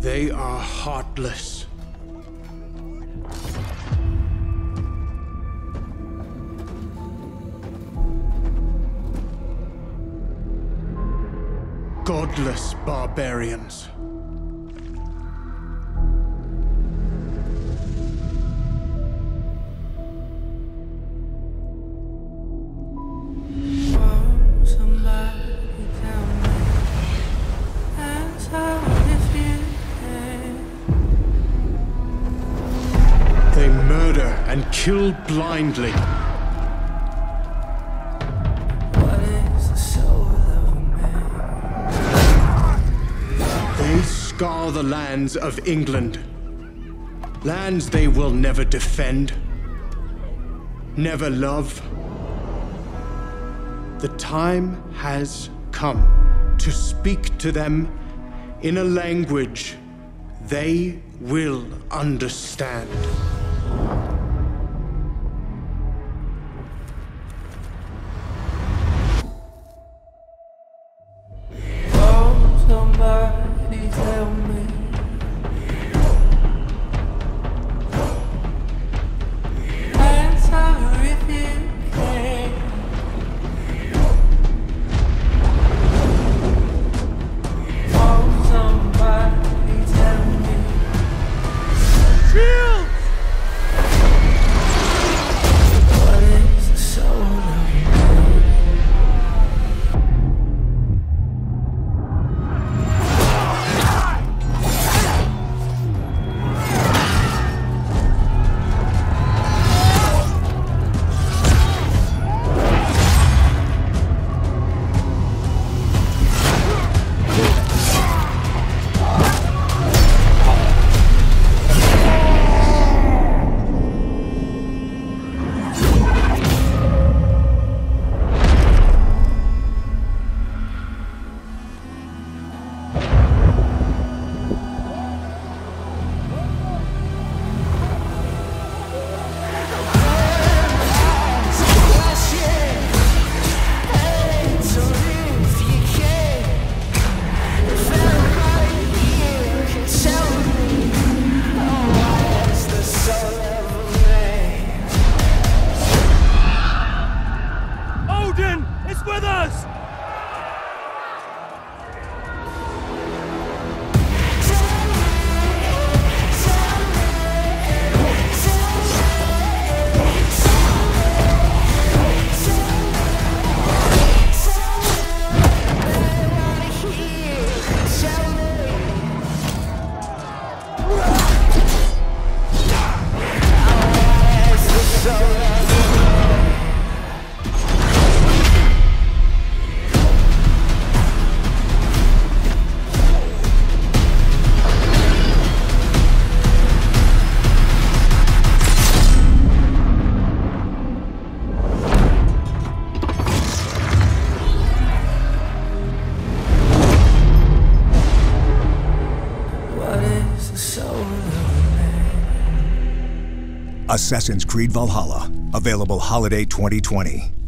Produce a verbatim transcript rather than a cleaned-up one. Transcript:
They are heartless. Godless barbarians. And kill blindly. What is the soul of a man? They scar the lands of England. Lands they will never defend, never love. The time has come to speak to them in a language they will understand. Assassin's Creed Valhalla, available holiday twenty twenty.